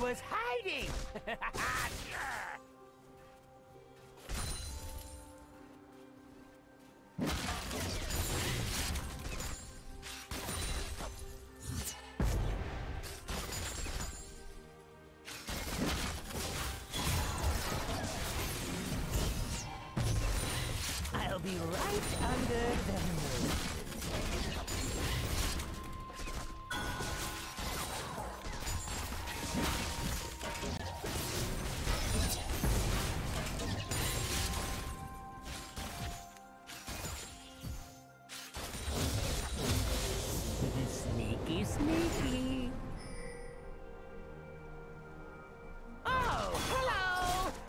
was hiding! I'll be right under them. Sneaky. Oh, hello! I'll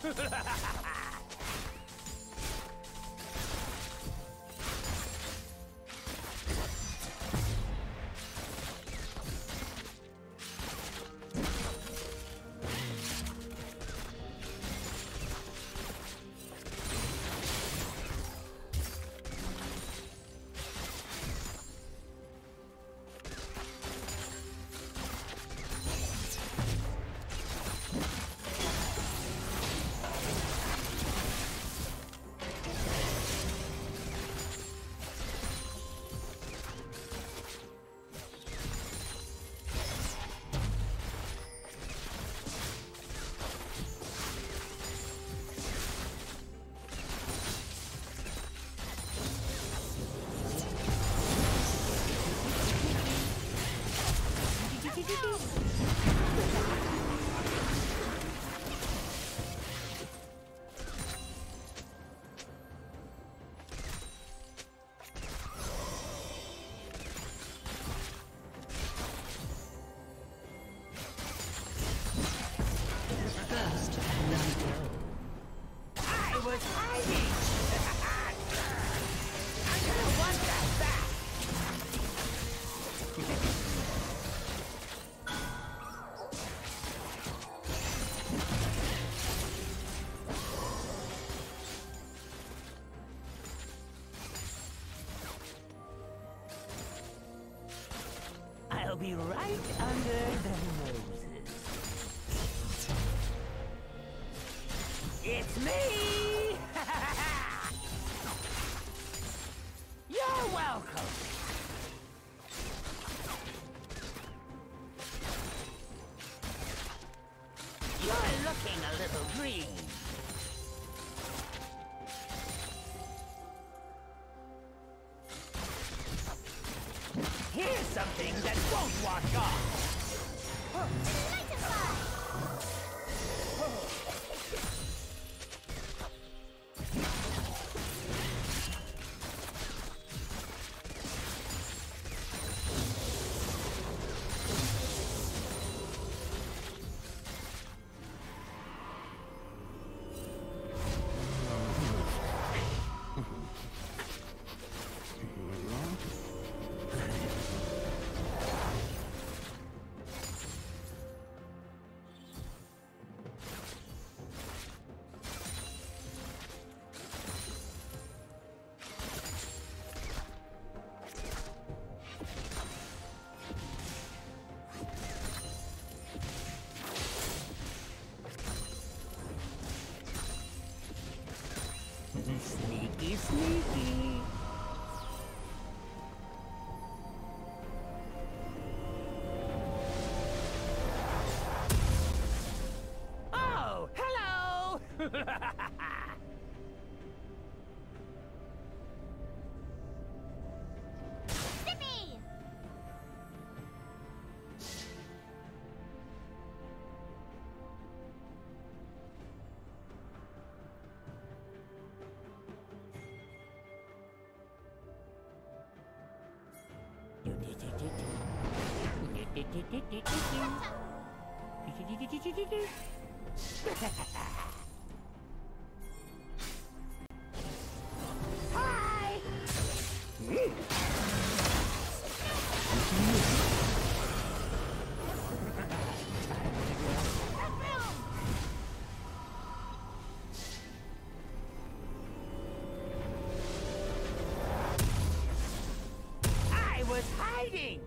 be right under their noses. It's me! You're welcome! You're looking a little green. Here's something that won't wash off! Sneaky. Oh, hello! Zippy! Hi! I was hiding!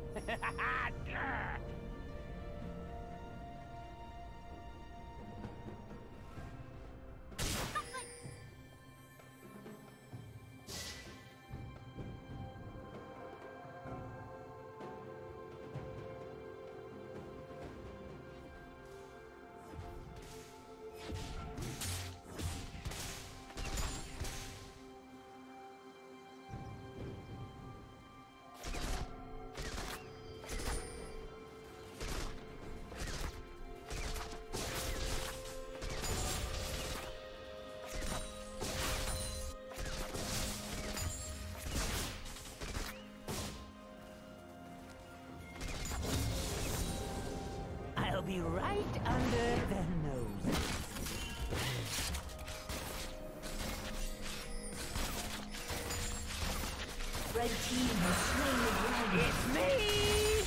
me right under their nose. Red team has slain the dragon. It's me!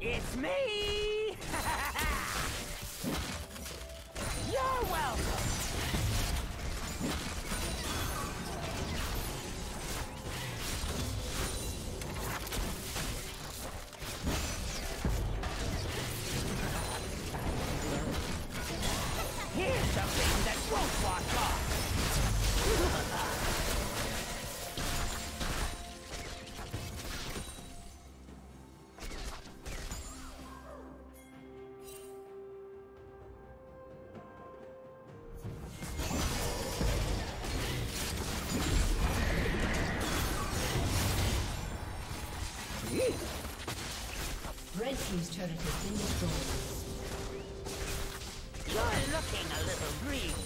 It's me! You're welcome! These turrets have been destroyed. You're looking a little green.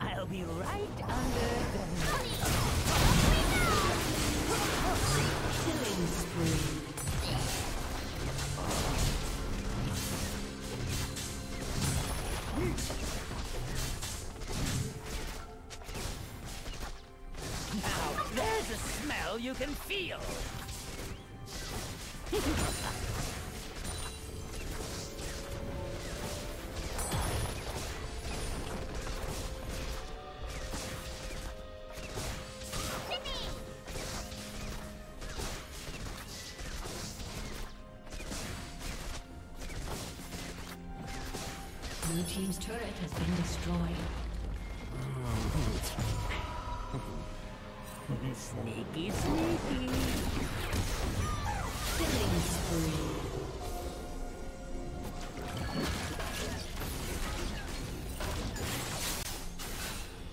I'll be right under them. Killing spree. You can feel. Blue team's turret has been destroyed. Sneaky, sneaky. Killing spree.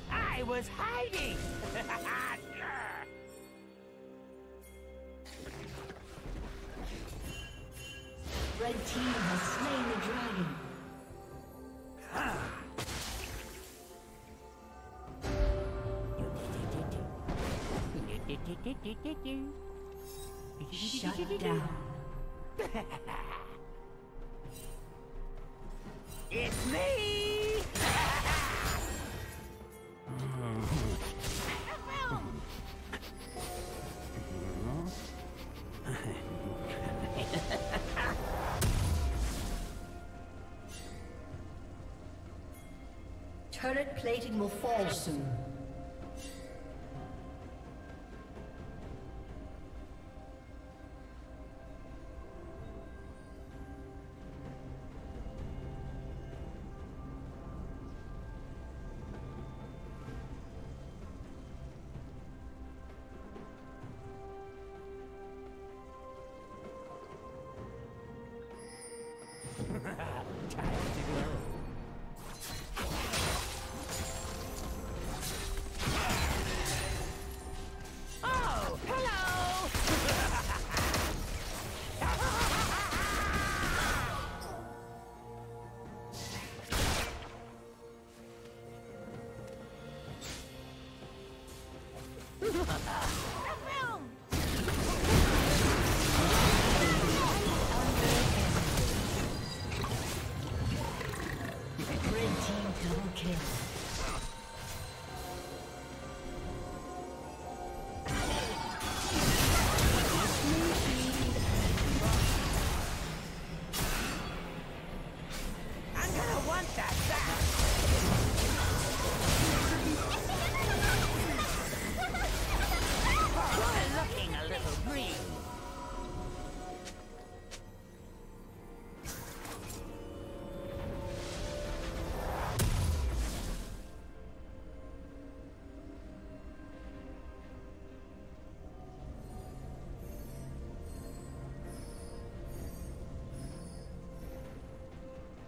I was hiding. Red team has slain the dragon. Shut down. It's me. Turret plating will fall soon.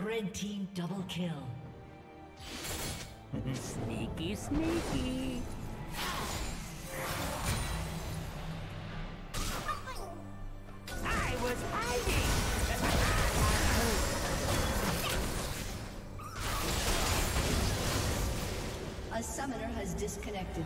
Red team double kill. Sneaky, sneaky. I was hiding. A summoner has disconnected.